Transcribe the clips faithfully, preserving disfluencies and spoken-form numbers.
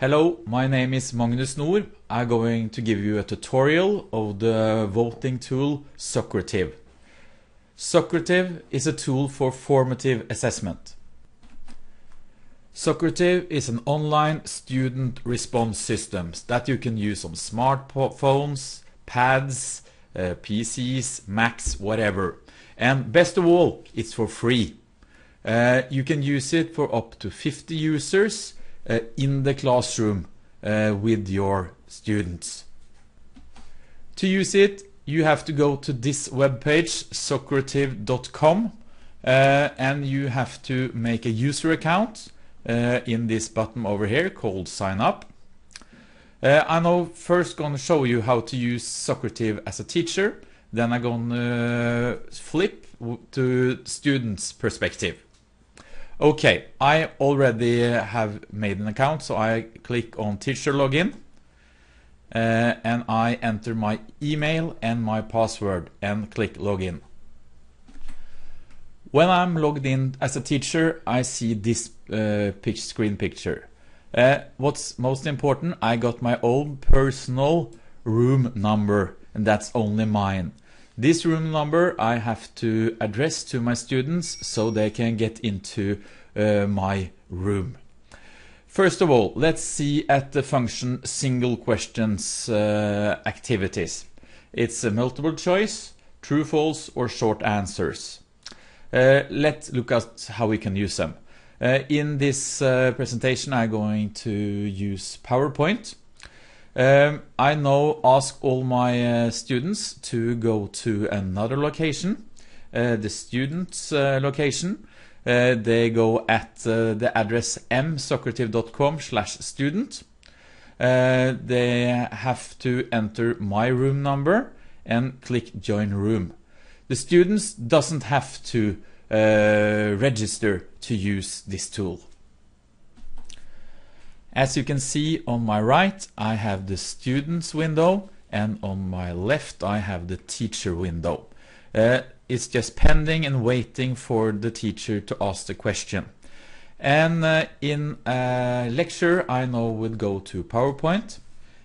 Hello, my name is Magnus Nord. I'm going to give you a tutorial of the voting tool Socrative. Socrative is a tool for formative assessment. Socrative is an online student response system that you can use on smartphones, pads, uh, P Cs, Macs, whatever. And best of all, it's for free. Uh, you can use it for up to fifty users Uh, in the classroom uh, with your students. To use it, you have to go to this webpage, socrative dot com, uh, and you have to make a user account uh, in this button over here called sign up. Uh, I'm now first going to show you how to use Socrative as a teacher, then I'm going to flip to students' perspective. Okay, I already have made an account, so I click on teacher login uh, and I enter my email and my password and click login. When I'm logged in as a teacher, I see this uh, pitch screen picture. Uh, what's most important, I got my own personal room number, and that's only mine. This room number I have to address to my students so they can get into uh, my room. First of all, let's see at the function single questions uh, activities. It's a multiple choice, true, false, or short answers. Uh, let's look at how we can use them. Uh, in this uh, presentation, I'm going to use PowerPoint. Um, I now ask all my uh, students to go to another location, uh, the students' uh, location. Uh, they go at uh, the address m socrative dot com slash student. Uh, they have to enter my room number and click join room. The students doesn't have to uh, register to use this tool. As you can see on my right, I have the students window, and on my left I have the teacher window. Uh, it's just pending and waiting for the teacher to ask the question. And uh, in a lecture I now would go to PowerPoint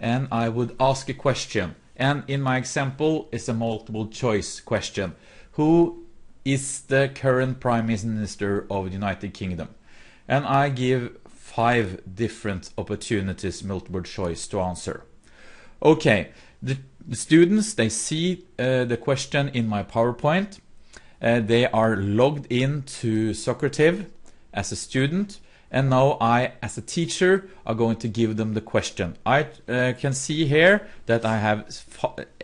and I would ask a question. And in my example it's a multiple choice question. Who is the current Prime Minister of the United Kingdom? And I give five different opportunities, multiple choice, to answer. Okay, the, the students, they see uh, the question in my PowerPoint. Uh, they are logged in to Socrative as a student, and now I, as a teacher, are going to give them the question. I uh, can see here that I have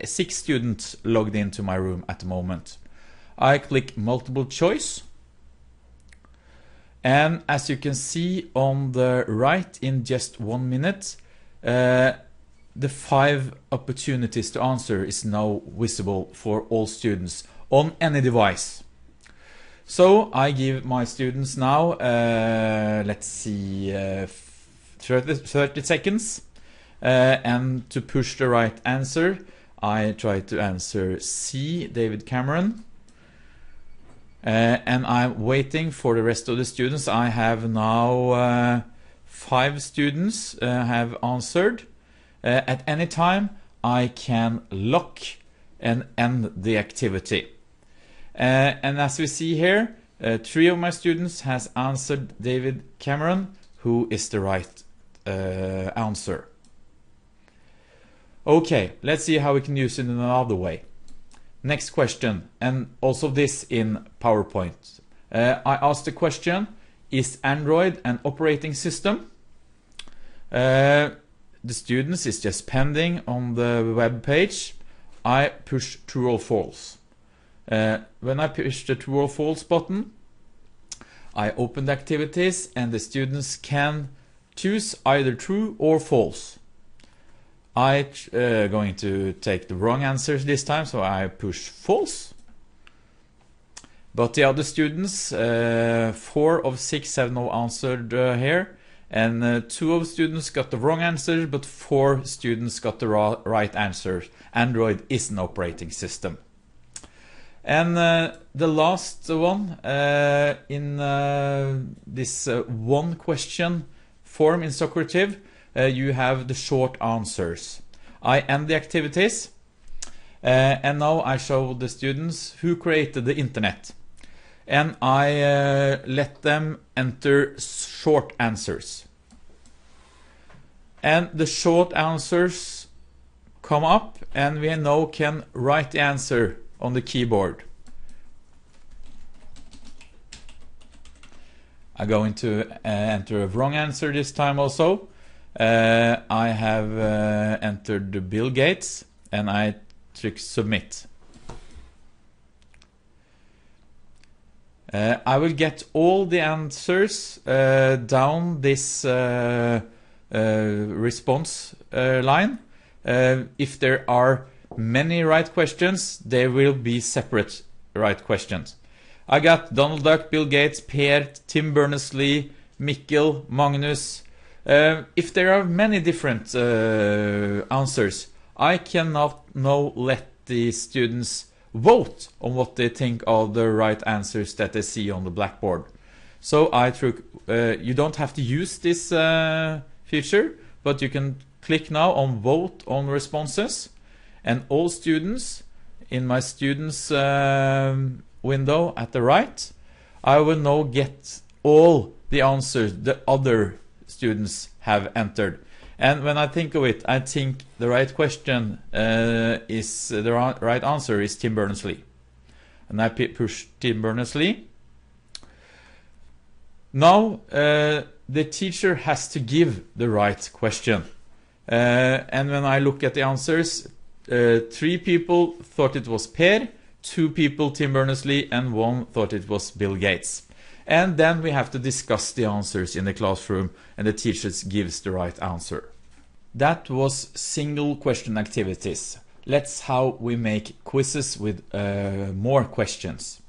six students logged into my room at the moment. I click multiple choice. And as you can see on the right, in just one minute, uh, the five opportunities to answer is now visible for all students on any device. So I give my students now, uh, let's see, uh, thirty seconds. Uh, and to push the right answer, I try to answer C, David Cameron. Uh, and I'm waiting for the rest of the students. I have now uh, five students uh, have answered. Uh, at any time I can lock and end the activity. Uh, and as we see here, uh, three of my students has answered David Cameron, who is the right uh, answer. Okay, let's see how we can use it in another way. Next question, and also this in PowerPoint. Uh, I asked the question, is Android an operating system? Uh, the students is just pending on the web page. I push true or false. Uh, when I push the true or false button, I open the activities and the students can choose either true or false. I'm uh, going to take the wrong answers this time, so I push false. But the other students, uh, four of six have no answered uh, here, and uh, two of students got the wrong answer, but four students got the ra right answer. Android is an operating system. And uh, the last one uh, in uh, this uh, one question form in Socrative, uh, you have the short answers. I end the activities, uh, and now I show the students who created the internet. And I uh, let them enter short answers. And the short answers come up, and we now can write the answer on the keyboard. I'm going to uh, enter a wrong answer this time also. Uh, I have uh, entered Bill Gates, and I click submit. Uh, I will get all the answers uh, down this uh, uh, response uh, line. Uh, if there are many right questions, there will be separate right questions. I got Donald Duck, Bill Gates, Pierre, Tim Berners-Lee, Mikkel, Magnus. Uh, if there are many different uh, answers, I cannot now let the students vote on what they think are the right answers that they see on the blackboard. So I took, uh, you don't have to use this uh, feature, but you can click now on vote on responses, and all students in my students um, window at the right, I will now get all the answers the other students have entered. And when I think of it, I think the right question uh, is, uh, the right answer is Tim Berners-Lee. And I push Tim Berners-Lee. Now uh, the teacher has to give the right question. Uh, and when I look at the answers, uh, three people thought it was Per, two people Tim Berners-Lee, and one thought it was Bill Gates. And then we have to discuss the answers in the classroom, and the teacher gives the right answer. That was single question activities. Let's how we make quizzes with uh, more questions.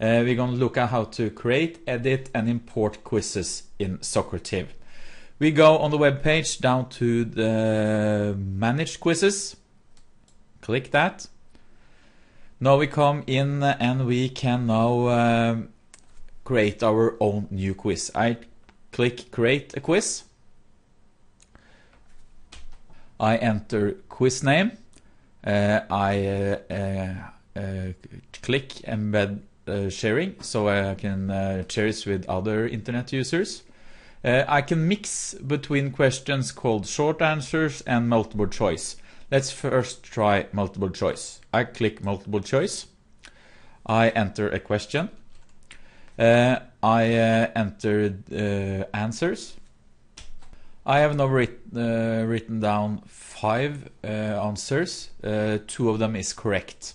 Uh, we're going to look at how to create, edit, and import quizzes in Socrative. We go on the web page down to the manage quizzes. Click that. Now we come in and we can now Um, create our own new quiz. I click create a quiz. I enter quiz name. Uh, I uh, uh, uh, click embed uh, sharing, so I can uh, share it with other internet users. Uh, I can mix between questions called short answers and multiple choice. Let's first try multiple choice. I click multiple choice. I enter a question. Uh, I uh, entered uh, answers. I have now writ uh, written down five uh, answers. Uh, two of them is correct.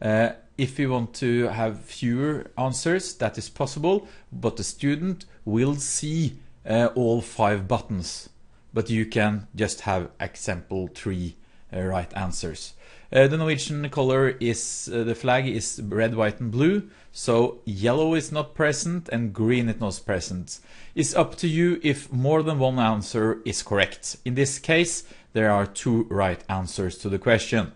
Uh, if you want to have fewer answers, that is possible, but the student will see uh, all five buttons. But you can just have example three uh, right answers. Uh, the Norwegian color is, uh, the flag is red, white and blue, so yellow is not present and green is not present. It's up to you if more than one answer is correct. In this case, there are two right answers to the question.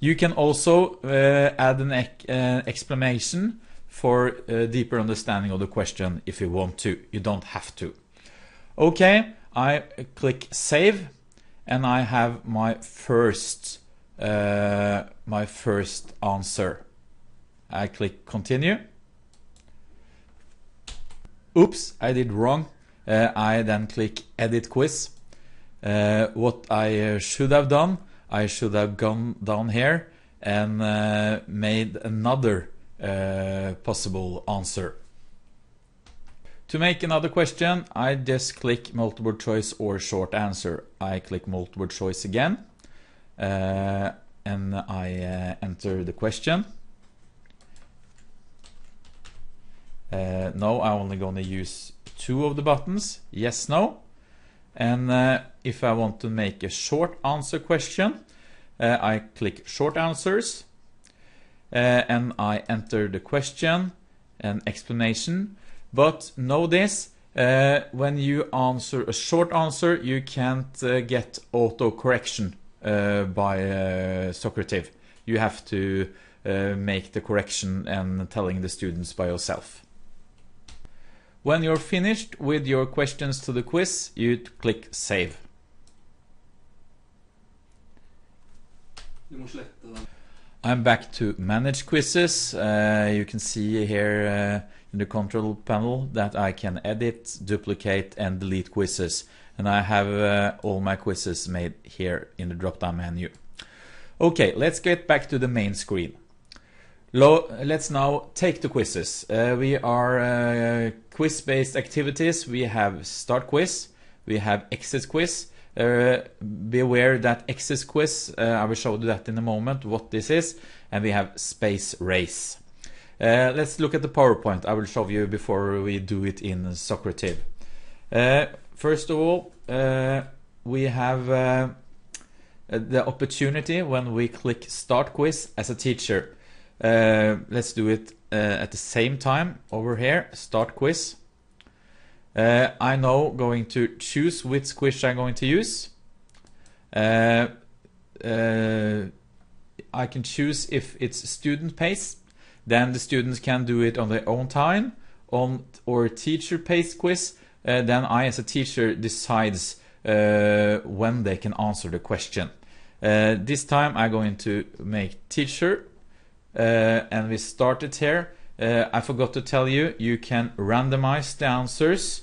You can also uh, add an ec uh, explanation for a deeper understanding of the question if you want to. You don't have to. Okay, I click save, and I have my first Uh, my first answer. I click continue. Oops, I did wrong. Uh, I then click edit quiz. Uh, what I uh, should have done, I should have gone down here and uh, made another uh, possible answer. To make another question, I just click multiple choice or short answer. I click multiple choice again. Uh, and I uh, enter the question. Uh, no, I'm only going to use two of the buttons, yes, no. And uh, if I want to make a short answer question, uh, I click short answers, uh, and I enter the question and explanation. But notice, uh, when you answer a short answer, you can't uh, get auto correction. Uh, by uh, Socrative. You have to uh, make the correction and telling the students by yourself. When you're finished with your questions to the quiz, you click save. Du må slette den. I'm back to manage quizzes. Uh, you can see here uh, in the control panel that I can edit, duplicate and delete quizzes. And I have uh, all my quizzes made here in the drop-down menu. Okay, let's get back to the main screen. Lo let's now take the quizzes. Uh, we are uh, quiz-based activities. We have start quiz, we have exit quiz. Uh, be aware that exit quiz, uh, I will show you that in a moment, what this is, and we have space race. Uh, let's look at the PowerPoint I will show you before we do it in Socrative. Uh, first of all, uh, we have uh, the opportunity when we click start quiz as a teacher. Uh, let's do it uh, at the same time over here, start quiz. Uh, I now going to choose which quiz I'm going to use. Uh, uh, I can choose if it's student paced, then the students can do it on their own time, on or teacher paced quiz. Uh, then I as a teacher decides uh, when they can answer the question. Uh, this time I'm going to make teacher, uh, and we start it here. Uh, I forgot to tell you, you can randomize the answers.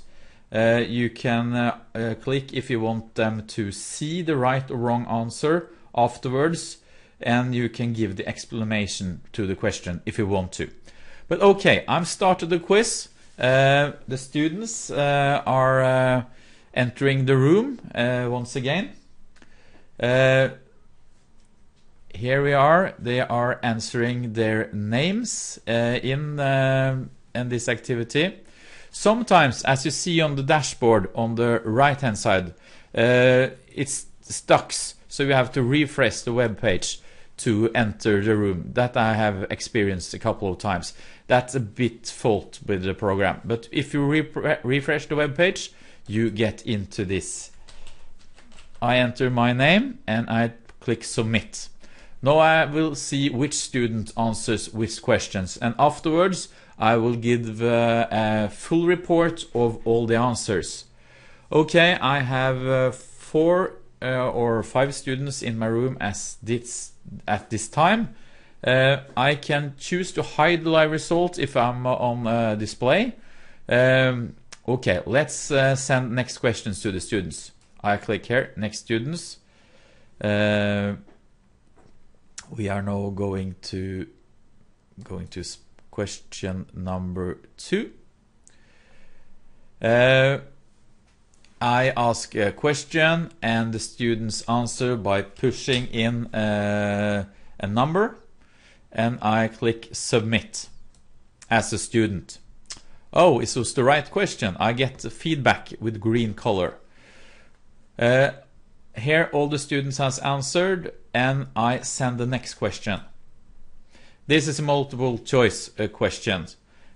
Uh, you can uh, uh, click if you want them to see the right or wrong answer afterwards, and you can give the explanation to the question if you want to. But okay, I've started the quiz. Uh, the students uh, are uh, entering the room uh, once again. Uh, Here we are, they are answering their names uh, in, uh, in this activity. Sometimes, as you see on the dashboard on the right hand side, uh, it's stuck, so you have to refresh the web page to enter the room. That I have experienced a couple of times. That's a bit fault with the program, but if you re refresh the web page, you get into this. I enter my name and I click submit. Now I will see which student answers which questions, and afterwards I will give uh, a full report of all the answers. Okay, I have uh, four uh, or five students in my room as this, at this time. Uh, I can choose to hide the live result if I'm on uh, display. Um, okay, let's uh, send next questions to the students. I click here, next students. Uh, We are now going to going to question number two. Uh, I ask a question and the students answer by pushing in uh, a number, and I click submit as a student. Oh, it was the right question. I get feedback with green color. Uh, Here all the students has answered, and I send the next question. This is a multiple choice uh, question.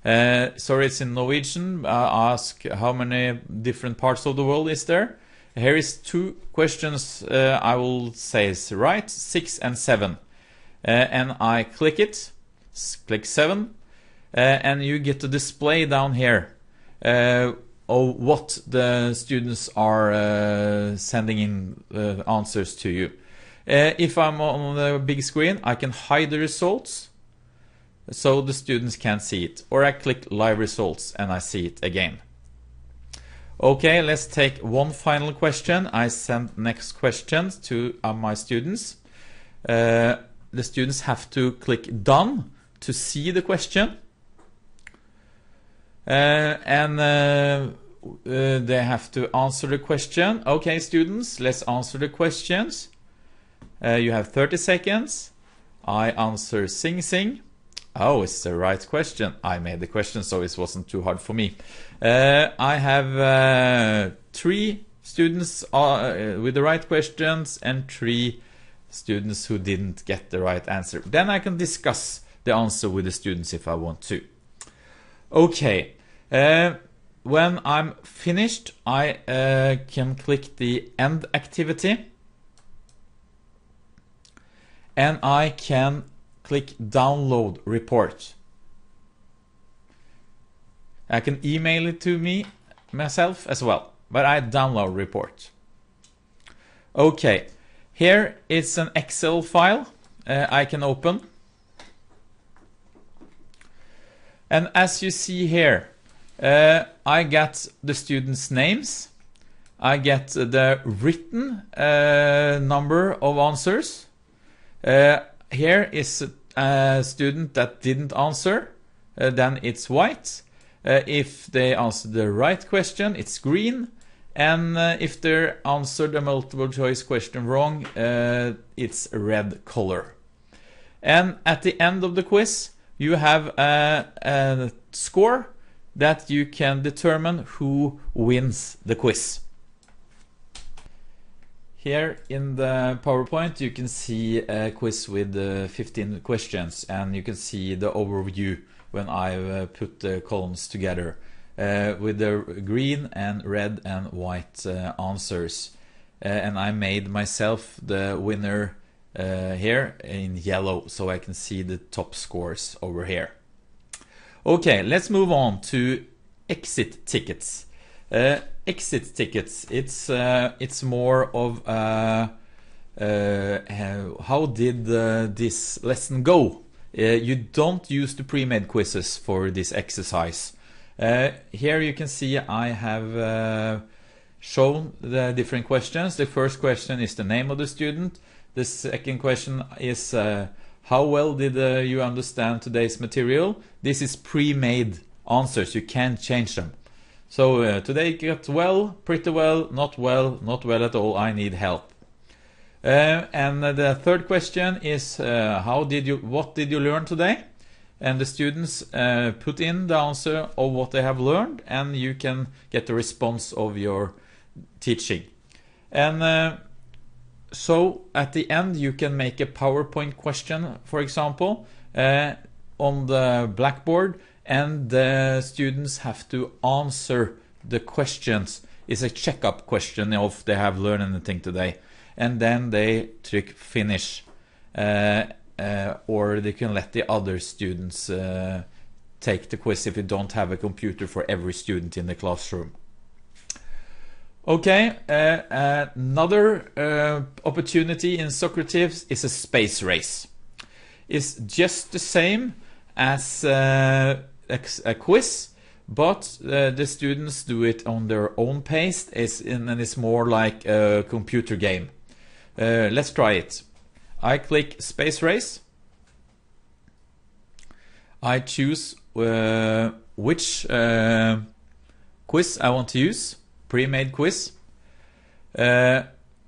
Uh, sorry, it's in Norwegian. I ask how many different parts of the world is there. Here is two questions uh, I will say is right, six and seven. Uh, and I click it, click seven, uh, and you get the display down here. Uh, Or what the students are uh, sending in uh, answers to you. Uh, if I'm on the big screen, I can hide the results so the students can't see it. Or I click live results and I see it again. Okay, let's take one final question. I send next questions to uh, my students. Uh, the students have to click done to see the question. Uh, and uh, uh, they have to answer the question. Okay, students, let's answer the questions. Uh, you have thirty seconds. I answer Sing Sing. Oh, it's the right question. I made the question, so it wasn't too hard for me. Uh, I have uh, three students uh, with the right questions and three students who didn't get the right answer. Then I can discuss the answer with the students if I want to. Okay, uh, when I'm finished, I uh, can click the end activity, and I can click download report. I can email it to me myself as well, but I download report. Okay, here it's an Excel file uh, I can open. And as you see here, uh, I get the students' names. I get the written uh, number of answers. Uh, here is a student that didn't answer, uh, then it's white. Uh, if they answer the right question, it's green. And uh, if they answered a multiple choice question wrong, uh, it's red color. And at the end of the quiz, you have a, a score that you can determine who wins the quiz. Here in the PowerPoint, you can see a quiz with uh, fifteen questions, and you can see the overview when I uh, put the columns together. Uh, with the green and red and white uh, answers, uh, and I made myself the winner uh, here in yellow, so I can see the top scores over here. Okay, let's move on to exit tickets. Uh, exit tickets. It's uh, it's more of uh, uh, how did uh, this lesson go? Uh, you don't use the pre-made quizzes for this exercise. Uh, here you can see I have uh, shown the different questions. The first question is the name of the student. The second question is uh, how well did uh, you understand today's material? This is pre-made answers, you can't change them. So uh, today got well, pretty well, not well, not well at all, I need help. Uh, and the third question is uh, how did you, what did you learn today? And the students uh, put in the answer of what they have learned, and you can get the response of your teaching. And uh, so at the end you can make a PowerPoint question, for example, uh, on the blackboard, and the students have to answer the questions. It's a checkup question if they have learned anything today. And then they click finish. Uh, Uh, or they can let the other students uh, take the quiz if you don't have a computer for every student in the classroom. Okay, uh, another uh, opportunity in Socrative is a space race. It's just the same as uh, a, a quiz, but uh, the students do it on their own pace, it's in, and it's more like a computer game. Uh, let's try it. I click space race. I choose uh, which uh, quiz I want to use, pre-made quiz. Uh,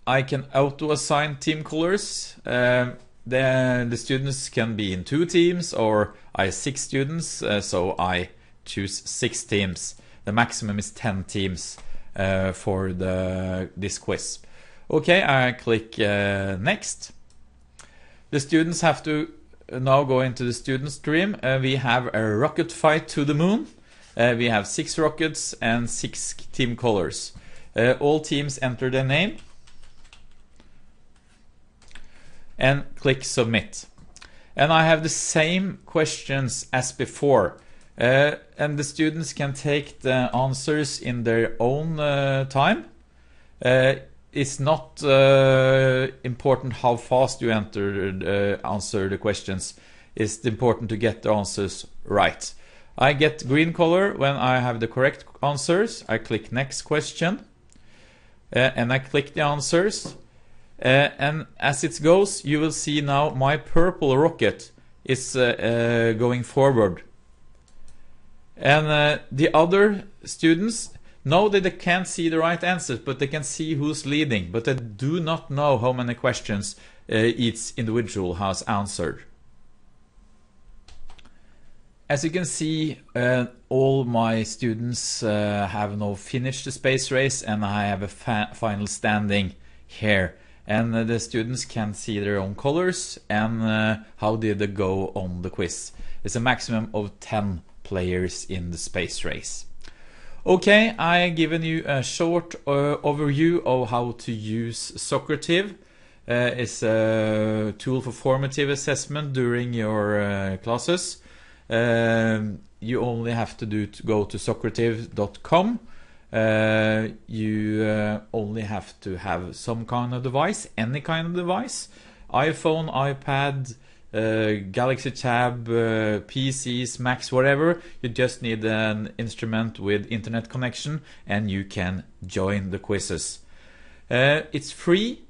I can auto-assign team colors. Uh, the, the students can be in two teams, or I have six students, uh, so I choose six teams. The maximum is ten teams uh, for the, this quiz. Okay, I click uh, next. The students have to now go into the student stream. Uh, we have a rocket fight to the moon. Uh, we have six rockets and six team colors. Uh, all teams enter their name and click submit. And I have the same questions as before. Uh, and the students can take the answers in their own uh, time. Uh, It's not uh, important how fast you enter, uh, answer the questions. It's important to get the answers right. I get green color when I have the correct answers. I click next question uh, and I click the answers. Uh, and as it goes, you will see now my purple rocket is uh, uh, going forward. And uh, the other students, no, they can't see the right answers, but they can see who's leading, but they do not know how many questions uh, each individual has answered. As you can see, uh, all my students uh, have now finished the space race, and I have a fa final standing here. And uh, the students can see their own colors and uh, how did they go on the quiz. It's a maximum of ten players in the space race. Okay, I've given you a short uh, overview of how to use Socrative. Uh, it's a tool for formative assessment during your uh, classes. Um, you only have to do to go to socrative dot com. Uh, you uh, only have to have some kind of device, any kind of device. iPhone, iPad, uh, Galaxy Tab, uh, P Cs, Macs, whatever. You just need an instrument with internet connection and you can join the quizzes. Uh, it's free.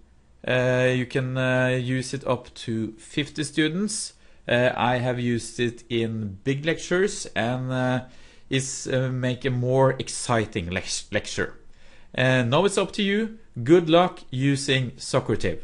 Uh, you can uh, use it up to fifty students. Uh, I have used it in big lectures and uh, it's uh, make a more exciting le lecture. Uh, now it's up to you. Good luck using Socrative.